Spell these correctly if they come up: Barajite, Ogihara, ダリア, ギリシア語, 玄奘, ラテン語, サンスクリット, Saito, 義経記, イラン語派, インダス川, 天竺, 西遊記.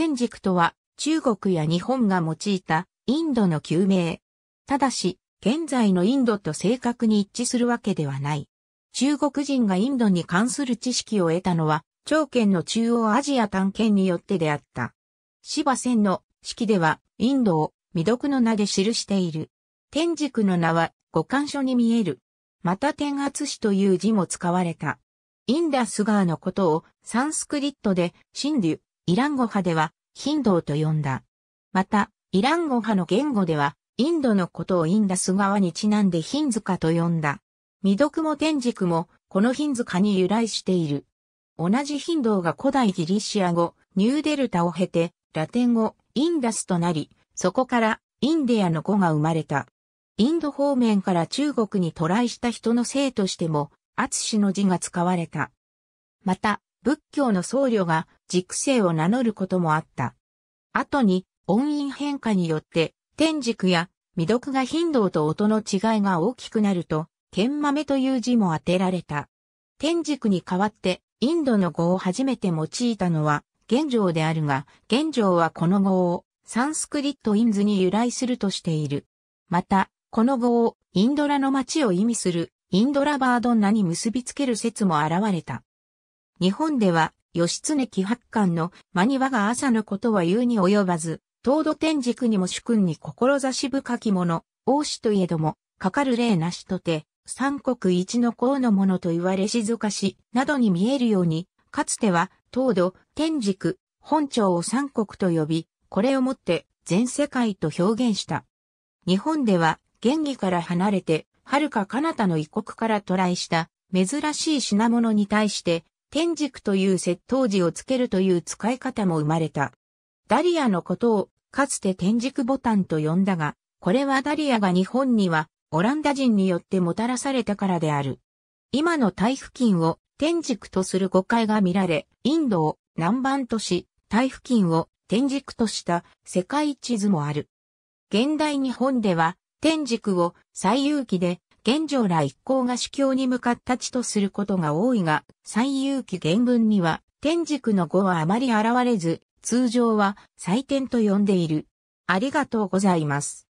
天軸とは中国や日本が用いたインドの旧名。ただし、現在のインドと正確に一致するわけではない。中国人がインドに関する知識を得たのは、長圏の中央アジア探検によってであった。柴仙の式では、インドを未読の名で記している。天軸の名は、五官書に見える。また天圧師という字も使われた。インダス川のことをサンスクリットでシンドゥ、イラン語派ではヒンドウと呼んだ。また、イラン語派の言語ではインドのことをインダス川にちなんでヒンズカと呼んだ。未読も天軸もこのヒンズカに由来している。同じヒンドウが古代ギリシア語、ニューデルタを経てラテン語、インダスとなり、そこからインデアの語が生まれた。インド方面から中国に渡来した人の姓としても、厚氏の字が使われた。また、仏教の僧侶が軸姓を名乗ることもあった。後に、音韻変化によって、天軸や未読がヒンドウと音の違いが大きくなると、剣豆という字も当てられた。天軸に代わって、インドの語を初めて用いたのは、玄奘であるが、玄奘はこの語を、サンスクリットインズに由来するとしている。また、この語を、インドラの町を意味する、インドラバードンナに結びつける説も現れた。日本では、義経紀白巻の真庭が朝のことは言うに及ばず、東土天軸にも主君に志深き者、王子といえども、かかる礼なしとて、三国一の功のものと言われ静かし、などに見えるように、かつては、東土、天軸、本朝を三国と呼び、これをもって、全世界と表現した。日本では、原義から離れて、遥か彼方の異国から渡来した珍しい品物に対して天軸という接頭字をつけるという使い方も生まれた。ダリアのことをかつて天軸ボタンと呼んだが、これはダリアが日本にはオランダ人によってもたらされたからである。今の台付近を天軸とする誤解が見られ、インドを南蛮とし、台付近を天軸とした世界地図もある。現代日本では、天軸を西遊記で、玄奘ら一行が死境に向かった地とすることが多いが、西遊記原文には、天軸の語はあまり現れず、通常は、祭典と呼んでいる。ありがとうございます。